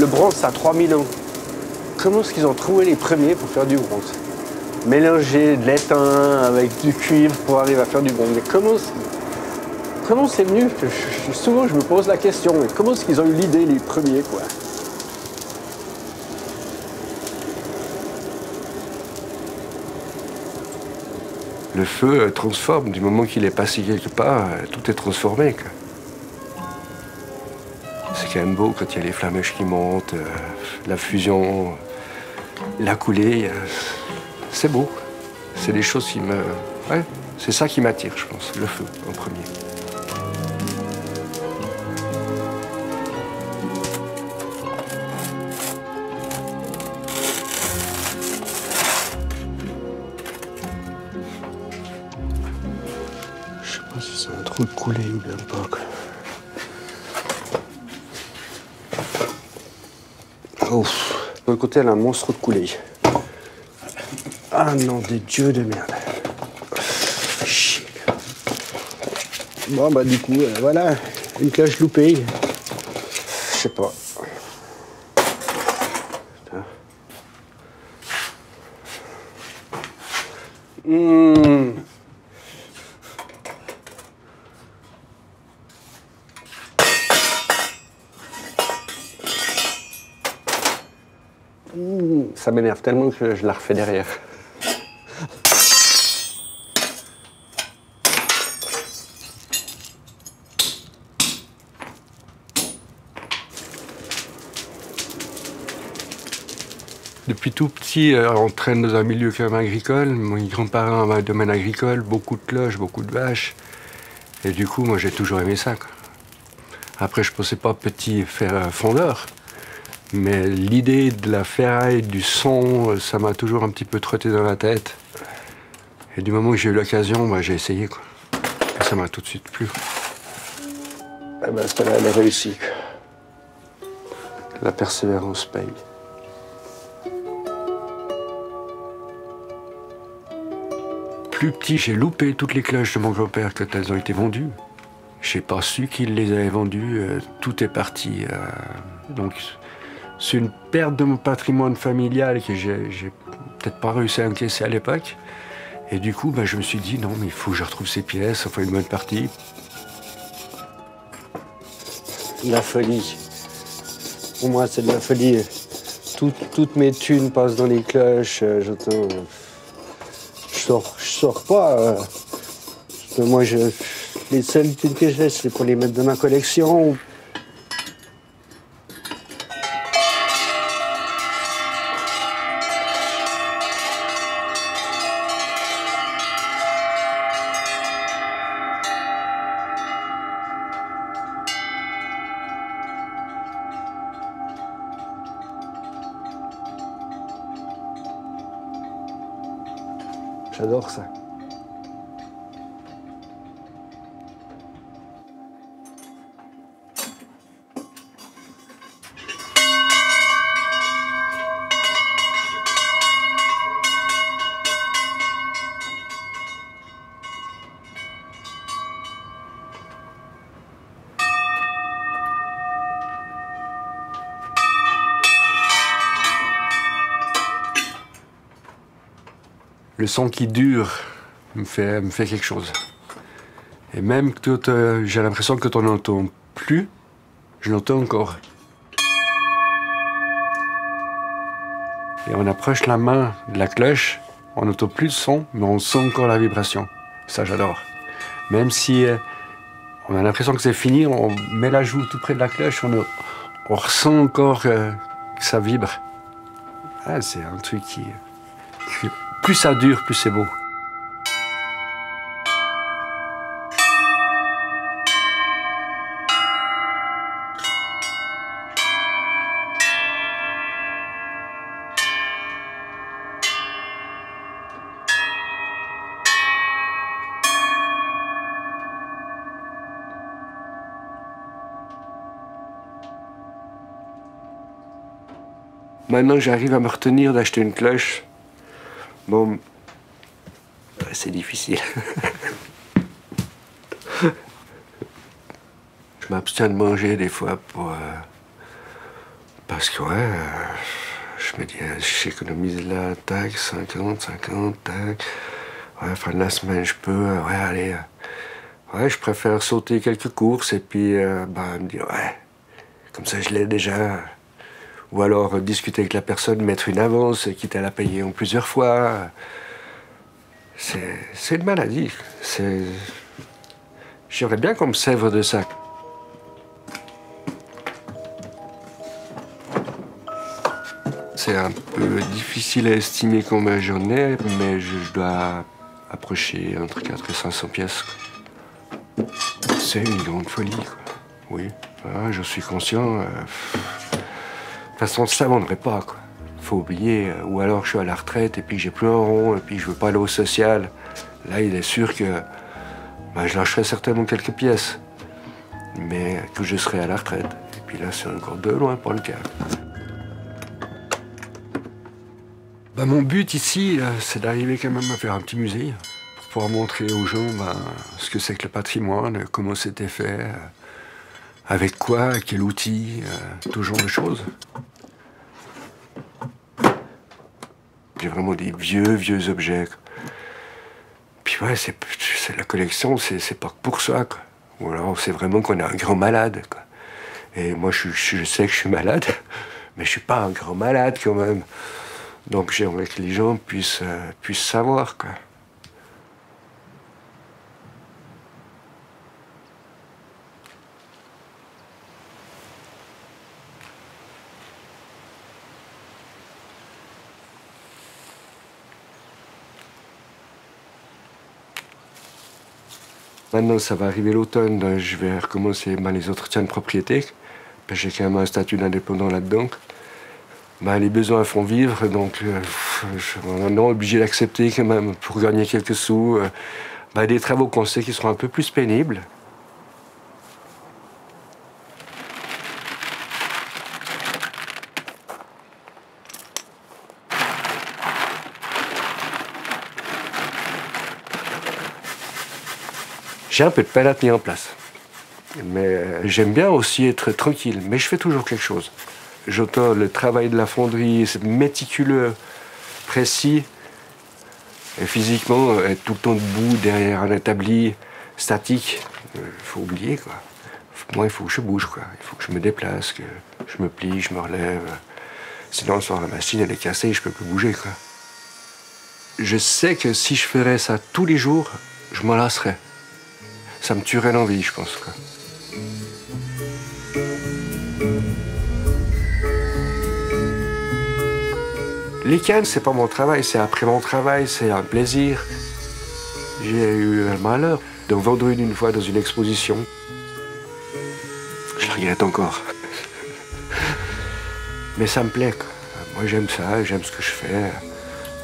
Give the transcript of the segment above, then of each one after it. le bronze, ça a 3000 ans. Comment est-ce qu'ils ont trouvé les premiers pour faire du bronze? Mélanger de l'étain avec du cuivre pour arriver à faire du bronze. Mais comment c'est venu? Souvent, je me pose la question. Mais comment est-ce qu'ils ont eu l'idée, les premiers, quoi? Le feu transforme. Du moment qu'il est passé quelque part, tout est transformé, quoi. C'est quand même beau quand il y a les flammèches qui montent, la fusion, la coulée. C'est beau. C'est des choses qui me... Ouais, c'est ça qui m'attire, je pense, le feu en premier. Je sais pas si c'est un trou de coulée ou bien pas, quoi. Ouf. De l'autre côté, elle a un monstre de coulée. Ah non, des dieux de merde. Chier. Bon, bah du coup, voilà, une cage loupée. Je sais pas. Mmh. Mmh. Ça m'énerve tellement que je la refais derrière. Depuis tout petit, on traîne dans un milieu quand même agricole. Mes grands-parents avaient un domaine agricole, beaucoup de cloches, beaucoup de vaches. Et du coup, moi, j'ai toujours aimé ça, quoi. Après, je pensais pas petit faire un fondeur. Mais l'idée de la ferraille, du son, ça m'a toujours un petit peu trotté dans la tête. Et du moment que j'ai eu l'occasion, bah, j'ai essayé, quoi. Et ça m'a tout de suite plu. Eh ben, celle-là, elle a réussi. La persévérance paye. Plus petit, j'ai loupé toutes les cloches de mon grand-père quand elles ont été vendues. Je n'ai pas su qu'il les avait vendues, tout est parti. Donc, c'est une perte de mon patrimoine familial que j'ai peut-être pas réussi à encaisser à l'époque. Et du coup, ben, je me suis dit, non, mais il faut que je retrouve ces pièces, enfin une bonne partie. La folie. Pour moi, c'est de la folie. Toutes mes thunes passent dans les cloches, j'entends... Je sors pas. Moi, les seules thunes que j'ai, c'est pour les mettre dans ma collection. J'adore ça. Le son qui dure me fait quelque chose. Et même quand j'ai l'impression que quand on n'entend plus, je l'entends encore. Et on approche la main de la cloche, on n'entend plus le son, mais on sent encore la vibration. Ça, j'adore. Même si on a l'impression que c'est fini, on met la joue tout près de la cloche, on ressent encore que ça vibre. Ah, c'est un truc qui... Plus ça dure, plus c'est beau. Maintenant, j'arrive à me retenir d'acheter une cloche. Bon, c'est difficile. Je m'abstiens de manger des fois pour Parce que, ouais, je me dis, j'économise là, tac, 50, tac. Ouais, fin de la semaine, je peux, ouais, allez. Ouais, je préfère sauter quelques courses et puis, elle me dit, ouais, comme ça, je l'ai déjà. Ou alors, discuter avec la personne, mettre une avance, quitte à la payer en plusieurs fois. C'est une maladie. J'aimerais bien qu'on me sèvre de ça. C'est un peu difficile à estimer combien j'en ai, mais je dois approcher entre 4 et 500 pièces. C'est une grande folie, quoi. Oui, ah, je suis conscient. De toute façon, ça ne vendrait pas, quoi. Faut oublier. Ou alors je suis à la retraite et puis j'ai plus un rond et puis je veux pas aller au social. Là, il est sûr que je lâcherai certainement quelques pièces, mais que je serai à la retraite. Et puis là, c'est encore de loin pour le cas. Mon but ici, c'est d'arriver quand même à faire un petit musée pour pouvoir montrer aux gens ce que c'est que le patrimoine, comment c'était fait, avec quoi, quel outil, tout genre de choses. J'ai vraiment des vieux objets. Puis ouais, c'est la collection, c'est pas pour ça, quoi. Ou alors c'est vraiment qu'on est un grand malade, quoi. Et moi, je sais que je suis malade, mais je suis pas un grand malade quand même. Donc j'aimerais que les gens puissent savoir, quoi. Maintenant, ça va arriver l'automne, je vais recommencer les entretiens de propriété. J'ai quand même un statut d'indépendant là-dedans. Les besoins font vivre, donc on est obligé d'accepter quand même pour gagner quelques sous. Des travaux qu'on sait qui seront un peu plus pénibles. J'ai un peu de peine à tenir en place. Mais j'aime bien aussi être tranquille, mais je fais toujours quelque chose. J'entends le travail de la fonderie, c'est méticuleux, précis. Et physiquement, être tout le temps debout, derrière un établi, statique, il faut oublier, quoi. Moi, il faut que je bouge, quoi. Il faut que je me déplace, que je me plie, je me relève. Sinon, le soir, la machine, elle est cassée et je peux plus bouger, quoi. Je sais que si je ferais ça tous les jours, je m'en lasserais. Ça me tuerait l'envie, je pense, quoi. Les cannes, c'est pas mon travail, c'est après mon travail, c'est un plaisir. J'ai eu le malheur d'en vendre une fois dans une exposition. Je la regrette encore. Mais ça me plaît, quoi. Moi, j'aime ça, j'aime ce que je fais.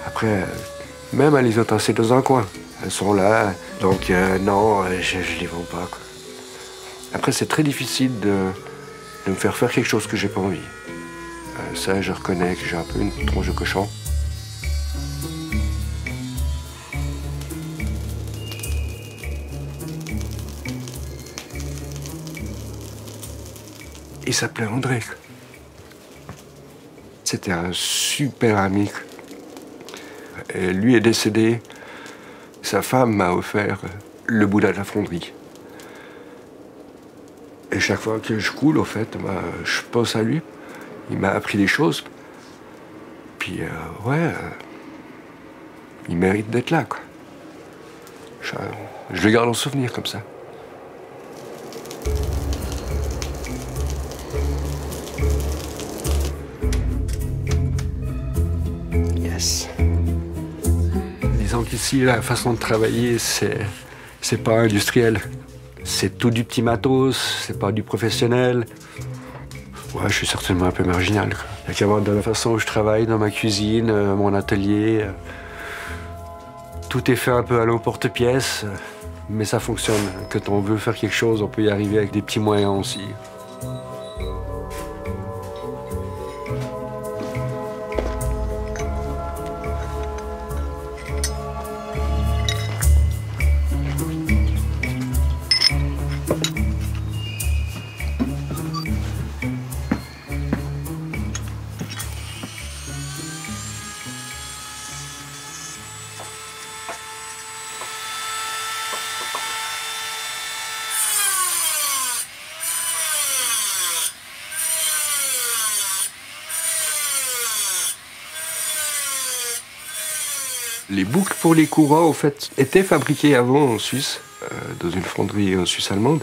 Après, même elles sont tassées dans un coin. Elles sont là, donc non, je les vends pas, quoi. Après, c'est très difficile de me faire quelque chose que j'ai pas envie. Ça, je reconnais que j'ai un peu une tronche de cochon. Il s'appelait André. C'était un super ami. Et lui est décédé. Sa femme m'a offert le Bouddha de la fonderie. Et chaque fois que je coule, au fait, je pense à lui. Il m'a appris des choses, puis il mérite d'être là, quoi. Je le garde en souvenir, comme ça. Yes. Disons qu'ici, la façon de travailler, c'est pas industriel. C'est tout du petit matos, c'est pas du professionnel. Ouais, je suis certainement un peu marginal, quoi. Il y a qu'à voir de la façon où je travaille, dans ma cuisine, mon atelier. Tout est fait un peu à l'emporte-pièce, mais ça fonctionne. Quand on veut faire quelque chose, on peut y arriver avec des petits moyens aussi. Les boucles pour les courroies, en fait, étaient fabriquées avant en Suisse, dans une fonderie suisse-allemande.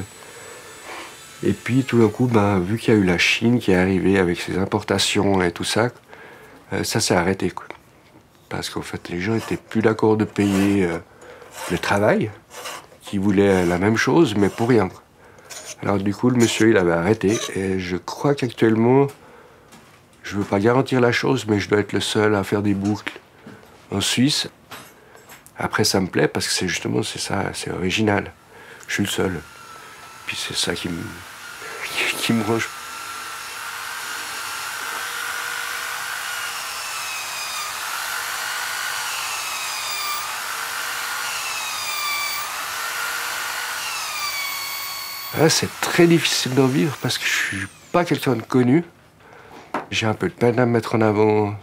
Et puis tout d'un coup, vu qu'il y a eu la Chine qui est arrivée avec ses importations et tout ça, ça s'est arrêté, quoi. Parce qu'en fait, les gens n'étaient plus d'accord de payer le travail, qui voulaient la même chose, mais pour rien. Alors du coup, le monsieur, il avait arrêté. Et je crois qu'actuellement, je ne veux pas garantir la chose, mais je dois être le seul à faire des boucles en Suisse. Après, ça me plaît parce que c'est justement, c'est ça, c'est original. Je suis le seul. Puis c'est ça qui me range. Là, c'est très difficile d'en vivre parce que je ne suis pas quelqu'un de connu. J'ai un peu de peine à me mettre en avant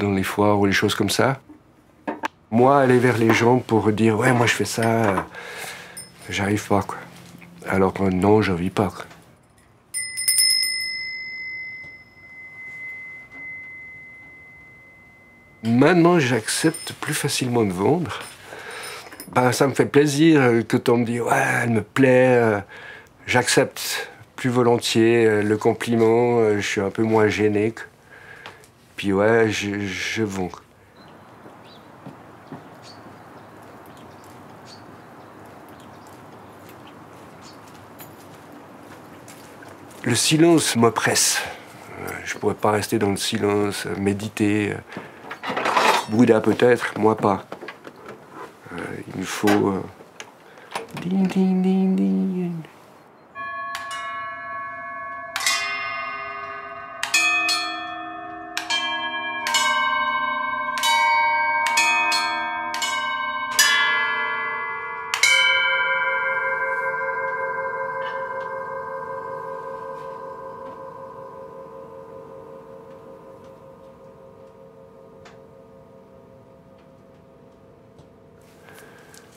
dans les foires ou les choses comme ça. Moi, aller vers les gens pour dire « ouais, moi je fais ça », j'arrive pas, quoi. Alors que non, j'en vis pas, quoi. Maintenant, j'accepte plus facilement de vendre. Ça me fait plaisir que t'en me dis « ouais, elle me plaît ». J'accepte plus volontiers le compliment, je suis un peu moins gêné. Puis ouais, je vends. Le silence m'oppresse. Je pourrais pas rester dans le silence, méditer. Bouddha peut-être, moi pas. Il me faut... Ding, ding, ding, ding.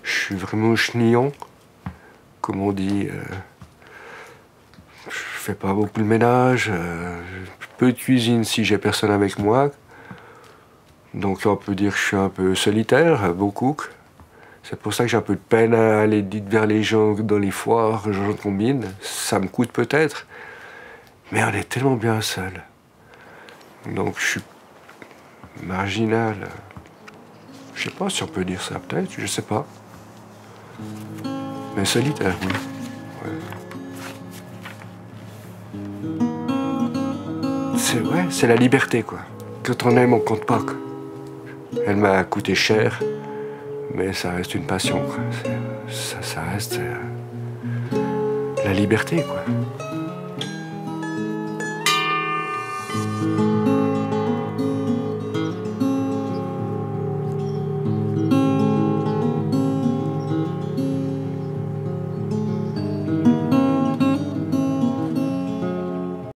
Je suis vraiment chenillant, comme on dit. Je fais pas beaucoup de ménage, peu de cuisine si j'ai personne avec moi. Donc on peut dire que je suis un peu solitaire, beaucoup. C'est pour ça que j'ai un peu de peine à aller vers les gens dans les foires, j'en combine. Ça me coûte peut-être, mais on est tellement bien seul. Donc je suis marginal. Je sais pas si on peut dire ça, peut-être, je sais pas. Mais solitaire, oui. Ouais. C'est vrai, c'est la liberté, quoi. Quand on aime, on compte pas, quoi. Elle m'a coûté cher, mais ça reste une passion, quoi. Ça reste la liberté, quoi.